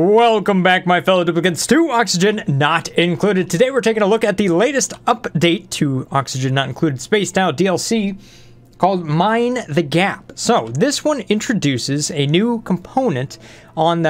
Welcome back, my fellow duplicants, to Oxygen Not Included. Today we're taking a look at the latest update to Oxygen Not Included Space Now DLC called Mine the Gap. So this one introduces a new component on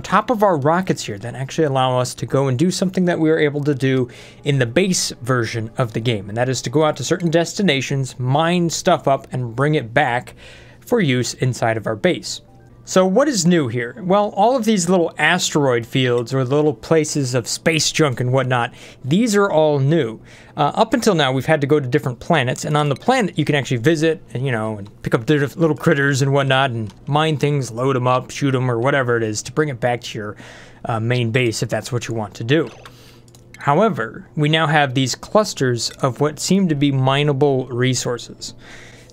top of our rockets here that actually allow us to go and do something that we were able to do in the base version of the game, and that is to go out to certain destinations, mine stuff up, and bring it back for use inside of our base. So what is new here? Well, all of these little asteroid fields or little places of space junk and whatnot, these are all new. Up until now, we've had to go to different planets, and on the planet, you can actually visit and, and pick up little critters and whatnot and mine things, load them up, shoot them, or whatever it is to bring it back to your main base if that's what you want to do. However, we now have these clusters of what seem to be mineable resources.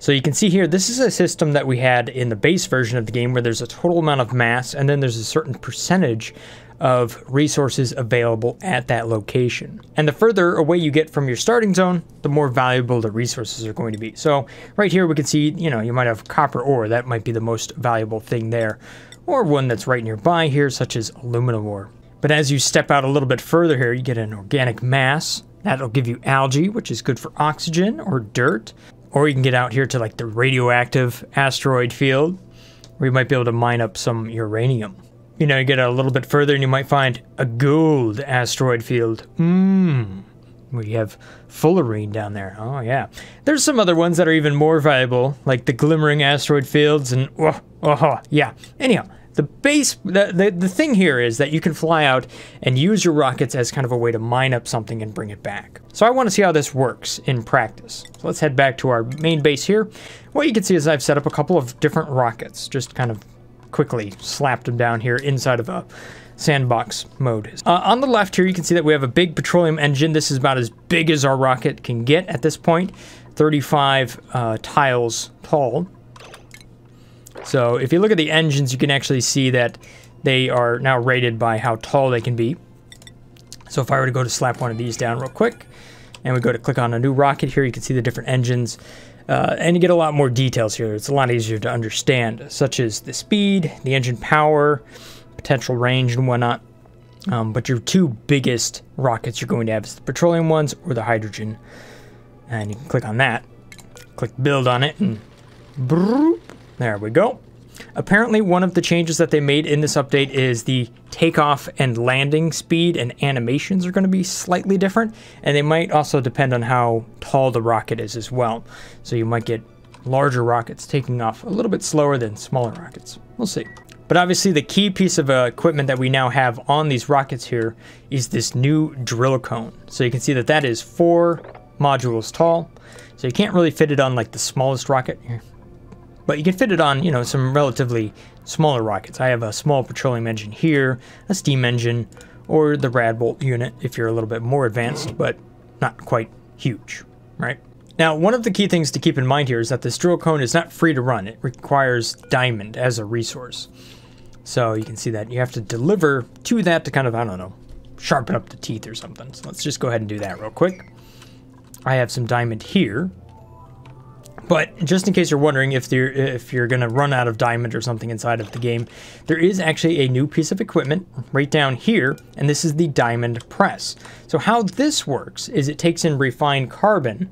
So you can see here, this is a system that we had in the base version of the game where there's a total amount of mass and then there's a certain percentage of resources available at that location. And the further away you get from your starting zone, the more valuable the resources are going to be. So right here we can see, you might have copper ore. That might be the most valuable thing there, or one that's right nearby here, such as aluminum ore. But as you step out a little bit further here, you get an organic mass. That'll give you algae, which is good for oxygen, or dirt. Or you can get out here to like the radioactive asteroid field, where you might be able to mine up some uranium. You get a little bit further and you might find a gold asteroid field. We have fullerene down there. Oh yeah. There's some other ones that are even more valuable, like the glimmering asteroid fields and yeah. Anyhow, the base, the thing here is that you can fly out and use your rockets as kind of a way to mine up something and bring it back. So I want to see how this works in practice. So let's head back to our main base here. What you can see is I've set up a couple of different rockets, just kind of quickly slapped them down here inside of a sandbox mode. On the left here, you can see that we have a big petroleum engine. This is about as big as our rocket can get at this point, 35 tiles tall. So if you look at the engines, you can actually see that they are now rated by how tall they can be. So if I were to go to slap one of these down real quick, and we go to click on a new rocket here, you can see the different engines, and you get a lot more details here. It's a lot easier to understand, such as the speed, the engine power, potential range, and whatnot. But your two biggest rockets you're going to have is the petroleum ones or the hydrogen. And you can click on that, click build on it, and broop. There we go. Apparently one of the changes that they made in this update is the takeoff and landing speed and animations are going to be slightly different, and they might also depend on how tall the rocket is as well. So you might get larger rockets taking off a little bit slower than smaller rockets. We'll see. But obviously the key piece of equipment that we now have on these rockets here is this new Drillcone. So you can see that that is 4 modules tall. So you can't really fit it on like the smallest rocket here. But you can fit it on, some relatively smaller rockets. I have a small petroleum engine here, a steam engine, or the Radbolt unit if you're a little bit more advanced, but not quite huge, right? Now, one of the key things to keep in mind here is that this Drillcone is not free to run. It requires diamond as a resource. So you can see that you have to deliver to that to kind of, sharpen up the teeth or something. So let's just go ahead and do that real quick. I have some diamond here. But just in case you're wondering if you're going to run out of diamond or something inside of the game, there is actually a new piece of equipment right down here, and this is the diamond press. So how this works is it takes in refined carbon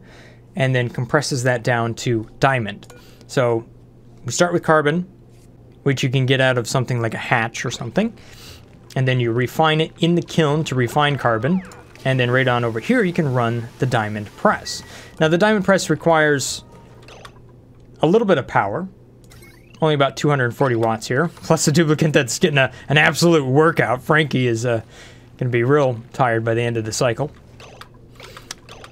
and then compresses that down to diamond. So we start with carbon, which you can get out of something like a hatch or something, and then you refine it in the kiln to refine carbon, and then right on over here you can run the diamond press. Now the diamond press requires a little bit of power, only about 240 watts here, plus a duplicant that's getting an absolute workout. Frankie is going to be real tired by the end of the cycle.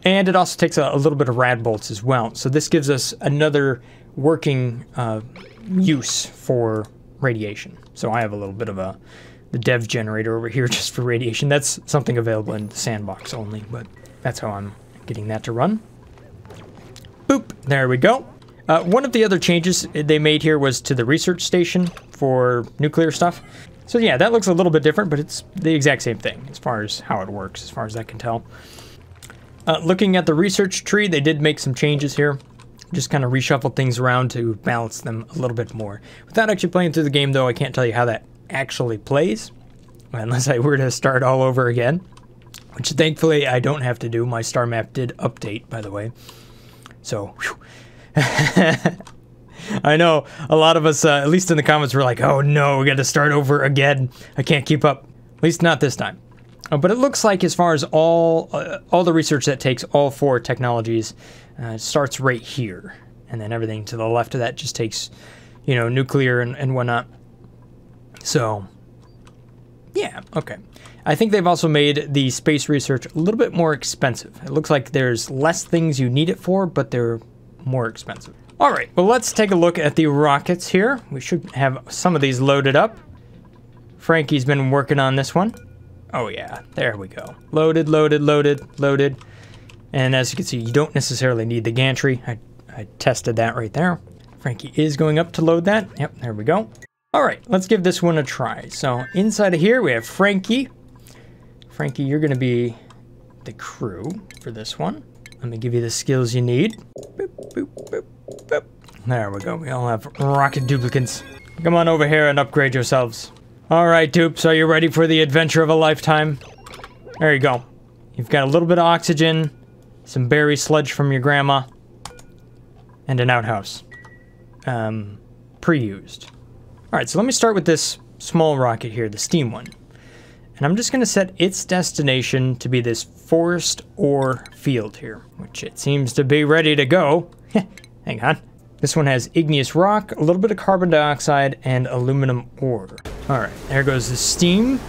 And it also takes a little bit of Radbolts as well, so this gives us another working use for radiation. So I have a little bit of the dev generator over here just for radiation. That's something available in the sandbox only, but that's how I'm getting that to run. Boop, there we go. One of the other changes they made here was to the research station for nuclear stuff. So yeah, that looks a little bit different, but it's the exact same thing as far as how it works, as far as I can tell. Looking at the research tree, they did make some changes here. Just kind of reshuffled things around to balance them a little bit more. Without actually playing through the game, though, I can't tell you how that actually plays. unless I were to start all over again, which thankfully I don't have to do. My star map did update, by the way. So, I know a lot of us, at least in the comments, were like, oh no, we got to start over again. I can't keep up, at least not this time. But it looks like as far as all the research that takes all four technologies starts right here. And then everything to the left of that just takes, you know, nuclear and whatnot. So, yeah, okay. I think they've also made the space research a little bit more expensive. It looks like there's less things you need it for, but they're more expensive. All right, well, let's take a look at the rockets here. We should have some of these loaded up. Frankie's been working on this one. Oh yeah, there we go. Loaded, loaded, loaded, loaded. And as you can see, you don't necessarily need the gantry. I tested that right there. Frankie is going up to load that. Yep, there we go. All right, let's give this one a try. So inside of here, we have Frankie. Frankie, you're gonna be the crew for this one. Let me give you the skills you need. Boop, boop, boop, boop. There we go, we all have rocket duplicates. Come on over here and upgrade yourselves. All right, dupes, are you ready for the adventure of a lifetime? There you go. You've got a little bit of oxygen, some berry sludge from your grandma, and an outhouse. Pre-used. All right, so let me start with this small rocket here, the steam one. And I'm just gonna set its destination to be this forest ore field here, which it seems to be ready to go. Hang on. This one has igneous rock, a little bit of carbon dioxide, and aluminum ore. All right, there goes the steam.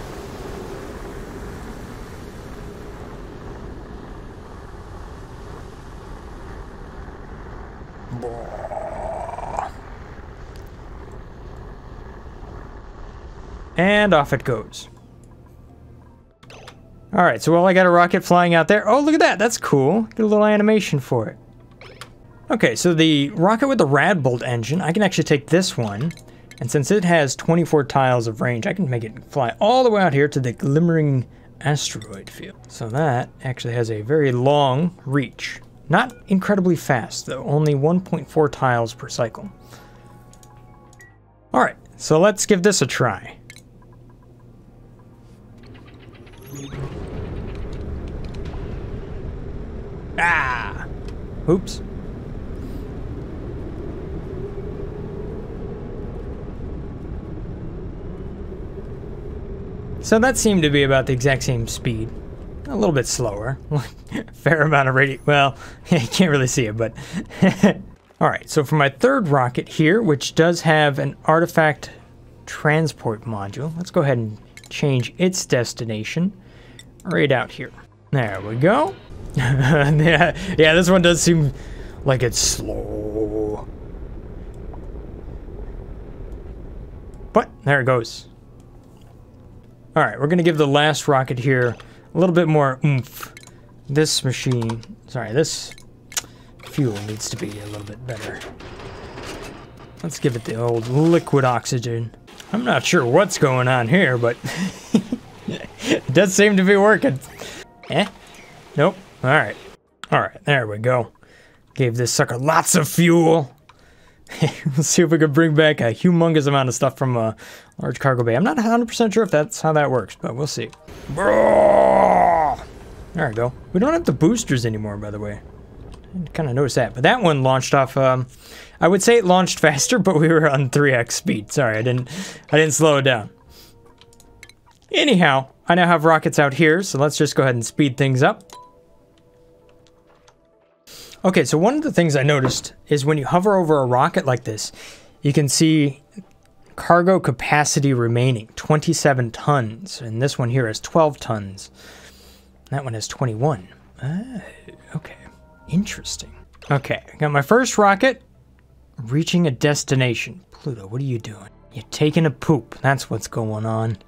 And off it goes. All right, so well, I got a rocket flying out there. Oh, look at that, that's cool. Get a little animation for it. Okay, so the rocket with the Radbolt engine, I can actually take this one, and since it has 24 tiles of range, I can make it fly all the way out here to the glimmering asteroid field. So that actually has a very long reach. Not incredibly fast, though, only 1.4 tiles per cycle. All right, so let's give this a try. Ah! Oops. So that seemed to be about the exact same speed. A little bit slower. Fair amount of radius. Well, you can't really see it, but... Alright, so for my third rocket here, which does have an artifact transport module, let's go ahead and change its destination right out here. There we go. Yeah, this one does seem like it's slow. But, there it goes. All right, we're gonna give the last rocket here a little bit more oomph. This machine, sorry, this fuel needs to be a little bit better. Let's give it the old liquid oxygen. I'm not sure what's going on here, but it does seem to be working. Eh? Nope, all right, there we go. Gave this sucker lots of fuel. Let's see if we can bring back a humongous amount of stuff from a large cargo bay. I'm not 100% sure if that's how that works, but we'll see. There we go. We don't have the boosters anymore, by the way. I kind of noticed that, but that one launched off, I would say it launched faster, but we were on 3x speed. Sorry, I didn't slow it down. Anyhow, I now have rockets out here, so let's just go ahead and speed things up. Okay, so one of the things I noticed is when you hover over a rocket like this, you can see cargo capacity remaining, 27 tons. And this one here is 12 tons. That one is 21. Okay, interesting. Okay, I got my first rocket reaching a destination. Pluto, what are you doing? You're taking a poop. That's what's going on.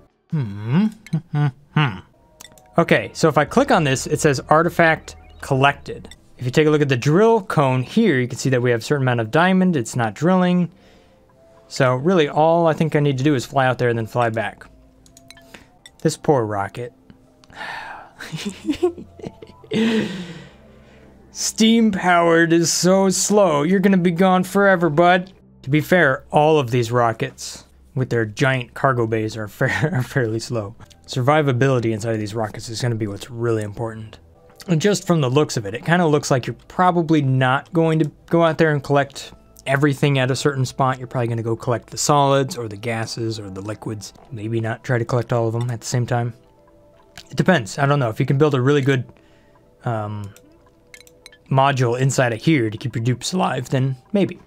Okay, so if I click on this, it says artifact collected. If you take a look at the drill cone here, you can see that we have a certain amount of diamond. It's not drilling. So really all I think I need to do is fly out there and then fly back. This poor rocket. Steam powered is so slow. You're gonna be gone forever, bud. To be fair, all of these rockets with their giant cargo bays are fairly slow. Survivability inside of these rockets is going to be what's really important. And just from the looks of it, it kind of looks like you're probably not going to go out there and collect everything at a certain spot. You're probably going to go collect the solids or the gases or the liquids. Maybe not try to collect all of them at the same time. It depends. I don't know. If you can build a really good module inside of here to keep your dupes alive, then maybe.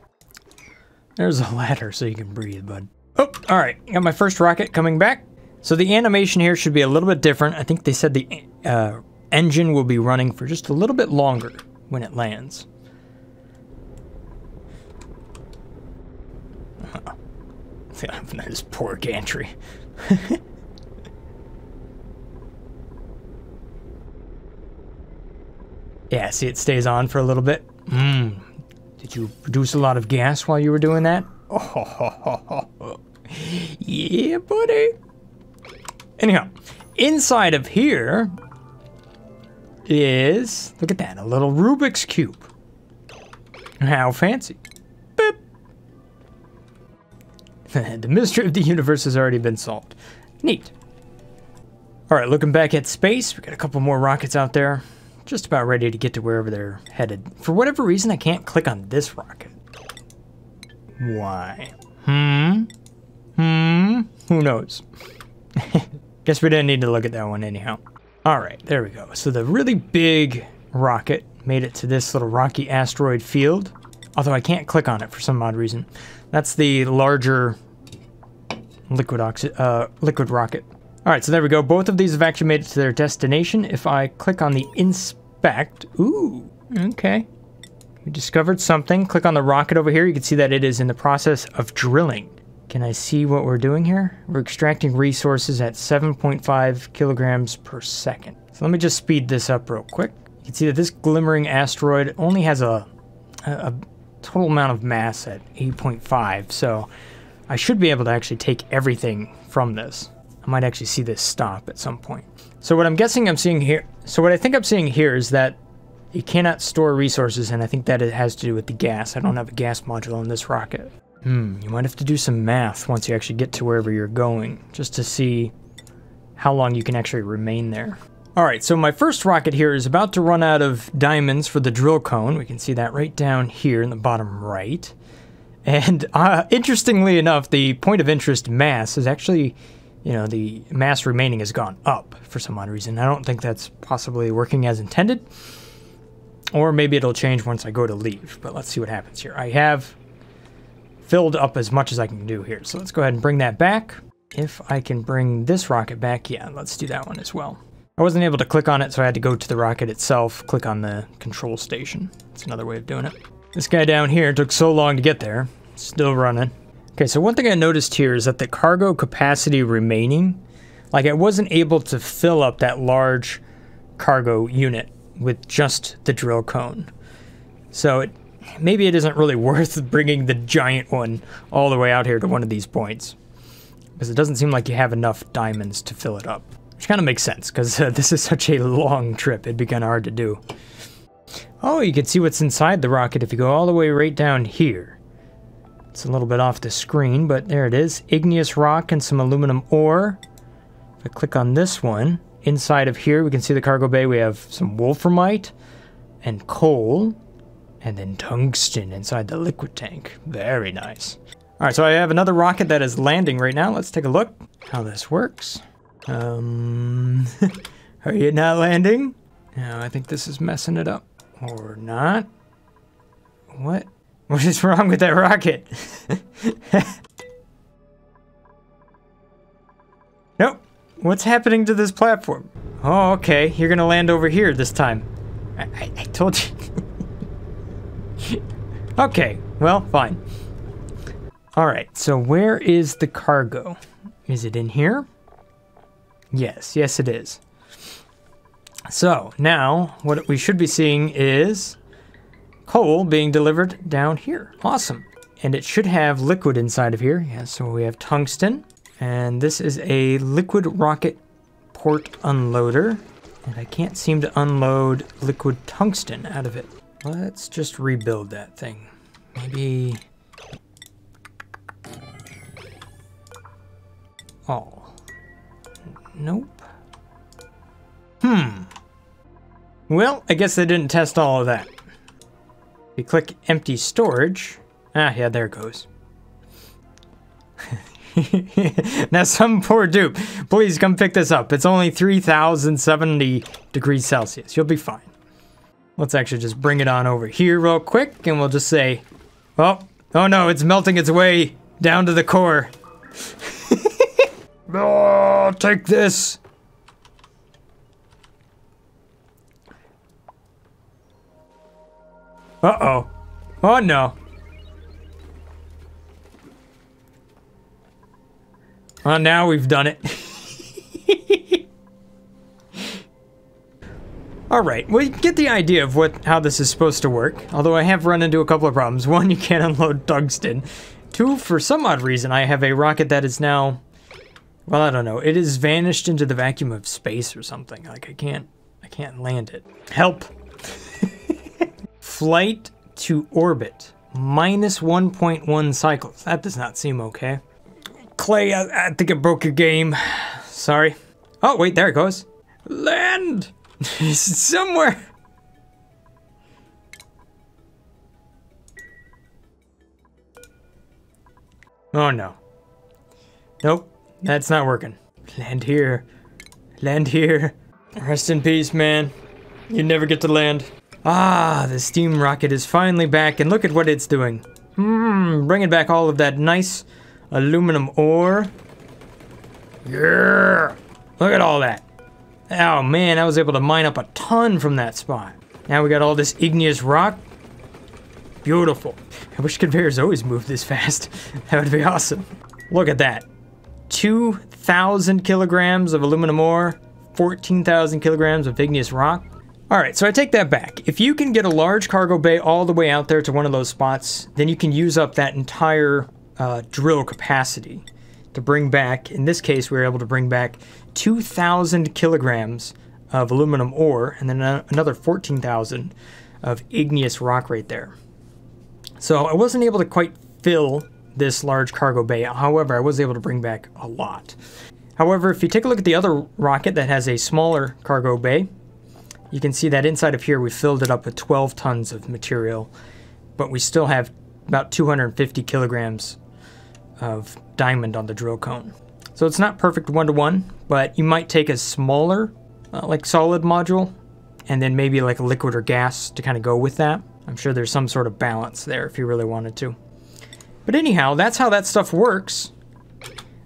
There's a ladder so you can breathe, bud. Oh, all right. Got my first rocket coming back. So the animation here should be a little bit different. I think they said the engine will be running for just a little bit longer when it lands. Oh, I'm not this poor gantry. Yeah, see, it stays on for a little bit. Did you produce a lot of gas while you were doing that? Oh, ho, ho, ho, ho. Yeah, buddy. Anyhow, inside of here is, look at that, a little Rubik's Cube. How fancy. Boop. The mystery of the universe has already been solved. Neat. All right, looking back at space, we got a couple more rockets out there. Just about ready to get to wherever they're headed. For whatever reason, I can't click on this rocket. Why? Who knows? Guess we didn't need to look at that one anyhow. All right, there we go. So the really big rocket made it to this little rocky asteroid field. Although I can't click on it for some odd reason. That's the larger liquid rocket. All right, so there we go. Both of these have actually made it to their destination. If I click on the inspect, ooh, okay. We discovered something. Click on the rocket over here. You can see that it is in the process of drilling. Can I see what we're doing here? We're extracting resources at 7.5 kilograms per second. So let me just speed this up real quick. You can see that this glimmering asteroid only has a total amount of mass at 8.5. So I should be able to actually take everything from this. I might actually see this stop at some point. So what I'm guessing I'm seeing here, so what I think I'm seeing here is that you cannot store resources, and I think that it has to do with the gas. I don't have a gas module on this rocket. You might have to do some math once you actually get to wherever you're going, just to see how long you can actually remain there. All right, so my first rocket here is about to run out of diamonds for the drill cone. We can see that right down here in the bottom right. And interestingly enough, the point of interest mass is actually, you know, the mass remaining has gone up for some odd reason. I don't think that's possibly working as intended. Or maybe it'll change once I go to leave, but let's see what happens here. I have filled up as much as I can do here. So let's go ahead and bring that back. If I can bring this rocket back, yeah, let's do that one as well. I wasn't able to click on it, so I had to go to the rocket itself, click on the control station. That's another way of doing it. This guy down here took so long to get there, still running. Okay, so one thing I noticed here is that the cargo capacity remaining, like I wasn't able to fill up that large cargo unit with just the drill cone. So maybe it isn't really worth bringing the giant one all the way out here to one of these points, because it doesn't seem like you have enough diamonds to fill it up, which kind of makes sense because this is such a long trip. It'd be kind of hard to do. Oh, you can see what's inside the rocket if you go all the way right down here. It's a little bit off the screen, but there it is. Igneous rock and some aluminum ore. If I click on this one, inside of here, we can see the cargo bay. We have some wolframite and coal, and then tungsten inside the liquid tank. Very nice. All right, so I have another rocket that is landing right now. Let's take a look how this works. Are you not landing? No, I think this is messing it up. Or not. What? What is wrong with that rocket? Nope. What's happening to this platform? Oh, okay. You're gonna land over here this time. I told you. Okay. Well, fine. All right. So where is the cargo? Is it in here? Yes. Yes, it is. So now what we should be seeing is coal being delivered down here. Awesome. And it should have liquid inside of here. Yeah, so we have tungsten. And this is a liquid rocket port unloader. And I can't seem to unload liquid tungsten out of it. Let's just rebuild that thing. Maybe... Oh. Nope. Hmm. Well, I guess they didn't test all of that. If you click empty storage, ah, yeah, there it goes. Now some poor dupe, please come pick this up. It's only 3070 degrees Celsius. You'll be fine. Let's actually just bring it on over here real quick, and we'll just say, oh no, it's melting its way down to the core. Oh, take this. Uh-oh. Oh no. Well, now we've done it. Alright, well, you get the idea of how this is supposed to work, although I have run into a couple of problems. One, you can't unload tungsten. Two, for some odd reason, I have a rocket that is now, well, I don't know, it has vanished into the vacuum of space or something. Like, I can't land it. Help! Flight to orbit, -1.1 cycles. That does not seem okay. Clay, I think I broke your game. Sorry. Oh, wait, there it goes. Land! It's somewhere. Oh, no. Nope, that's not working. Land here. Land here. Rest in peace, man. You never get to land. Ah, the steam rocket is finally back, and look at what it's doing. Bringing back all of that nice aluminum ore. Yeah! Look at all that. Oh man, I was able to mine up a ton from that spot. Now we got all this igneous rock. Beautiful. I wish conveyors always moved this fast. That would be awesome. Look at that. 2,000 kilograms of aluminum ore, 14,000 kilograms of igneous rock. Alright, so I take that back. If you can get a large cargo bay all the way out there to one of those spots, then you can use up that entire drill capacity to bring back, in this case we were able to bring back 2,000 kilograms of aluminum ore and then another 14,000 of igneous rock right there. So I wasn't able to quite fill this large cargo bay, however I was able to bring back a lot. However, if you take a look at the other rocket that has a smaller cargo bay, you can see that inside of here we filled it up with 12 tons of material, but we still have about 250 kilograms of diamond on the drill cone. So it's not perfect one-to-one, but you might take a smaller, like solid module, and then maybe like a liquid or gas to kind of go with that. I'm sure there's some sort of balance there if you really wanted to. But anyhow, that's how that stuff works.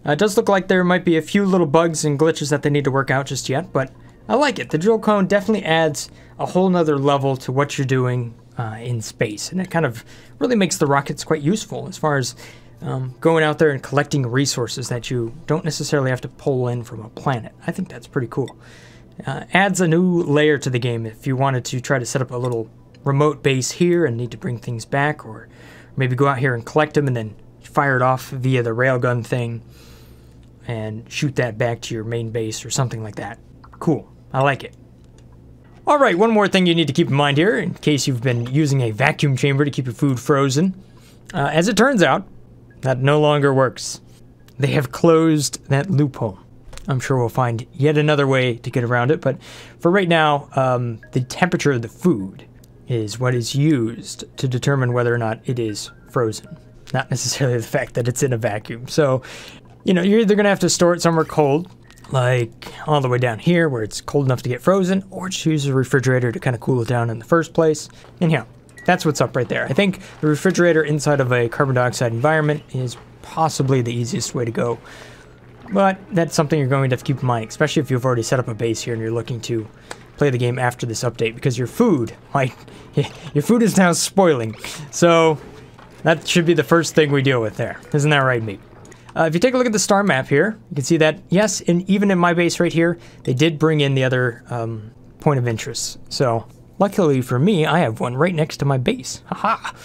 It does look like there might be a few little bugs and glitches that they need to work out just yet, but I like it. The drill cone definitely adds a whole nother level to what you're doing in space, and it kind of really makes the rockets quite useful as far as going out there and collecting resources that you don't necessarily have to pull in from a planet. I think that's pretty cool. Adds a new layer to the game if you wanted to try to set up a little remote base here and need to bring things back, or maybe go out here and collect them and then fire it off via the railgun thing and shoot that back to your main base or something like that. Cool. I like it. Alright, one more thing you need to keep in mind here in case you've been using a vacuum chamber to keep your food frozen. As it turns out, that no longer works. They have closed that loophole. I'm sure we'll find yet another way to get around it, but for right now, the temperature of the food is what is used to determine whether or not it is frozen. Not necessarily the fact that it's in a vacuum. So, you know, you're either going to have to store it somewhere cold, like all the way down here where it's cold enough to get frozen, or just use a refrigerator to kind of cool it down in the first place. Anyhow, that's what's up right there. I think the refrigerator inside of a carbon dioxide environment is possibly the easiest way to go, but that's something you're going to have to keep in mind, especially if you've already set up a base here and you're looking to play the game after this update, because your food, like, your food is now spoiling. So that should be the first thing we deal with there. Isn't that right, Meep? If you take a look at the star map here, you can see that, yes, and even in my base right here, they did bring in the other point of interest. So luckily for me, I have one right next to my base. Haha!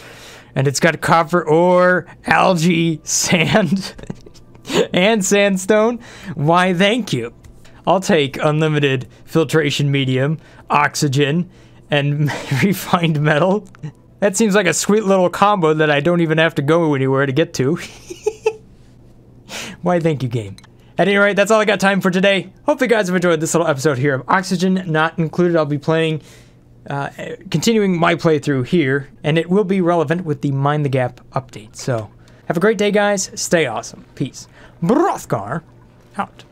And it's got copper ore, algae, sand, and sandstone. Why, thank you. I'll take unlimited filtration medium, oxygen, and refined metal. That seems like a sweet little combo that I don't even have to go anywhere to get to. Why, thank you, game. At any rate, that's all I got time for today. Hope you guys have enjoyed this little episode here of Oxygen Not Included. I'll be playing, continuing my playthrough here, and it will be relevant with the Mine the Gap update. So, have a great day, guys. Stay awesome. Peace. Brothgar out.